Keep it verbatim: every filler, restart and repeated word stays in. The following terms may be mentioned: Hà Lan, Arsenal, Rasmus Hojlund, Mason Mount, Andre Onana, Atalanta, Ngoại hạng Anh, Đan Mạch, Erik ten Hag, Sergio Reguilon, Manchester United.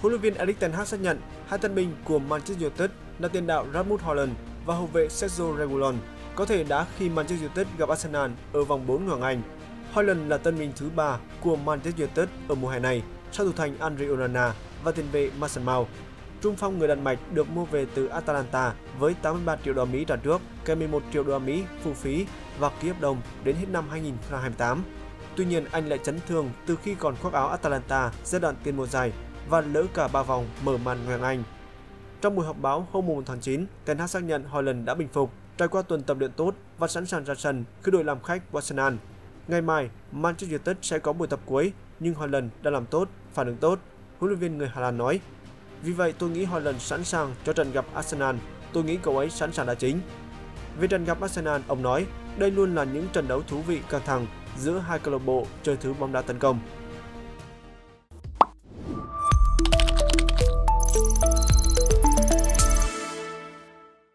Huấn luyện viên Erik ten Hag xác nhận hai tân binh của Manchester United là tiền đạo Rasmus Hojlund và hậu vệ Sergio Reguilon có thể đá khi Manchester United gặp Arsenal ở vòng bốn Ngoại hạng Anh. Hojlund là tân binh thứ ba của Manchester United ở mùa hè này sau thủ thành Andre Onana và tiền vệ Mason Mount. Trung phong người Đan Mạch được mua về từ Atalanta với tám mươi ba triệu đô la Mỹ trả trước, kèm mười một triệu đô la Mỹ phụ phí và ký hợp đồng đến hết năm hai nghìn không trăm hai mươi tám. Tuy nhiên, anh lại chấn thương từ khi còn khoác áo Atalanta giai đoạn tiền mùa giải và lỡ cả ba vòng mở màn Ngoại hạng Anh. Trong buổi họp báo hôm mùng một tháng chín, Ten Hag xác nhận Hojlund đã bình phục, trải qua tuần tập luyện tốt và sẵn sàng ra sân khi đội làm khách Arsenal. Ngày mai, Manchester United sẽ có buổi tập cuối, nhưng Hojlund đã làm tốt, phản ứng tốt, huấn luyện viên người Hà Lan nói. Vì vậy, tôi nghĩ Hojlund sẵn sàng cho trận gặp Arsenal, tôi nghĩ cậu ấy sẵn sàng đá chính. Về trận gặp Arsenal, ông nói, đây luôn là những trận đấu thú vị căng thẳng giữa hai câu lạc bộ chơi thứ bóng đá tấn công.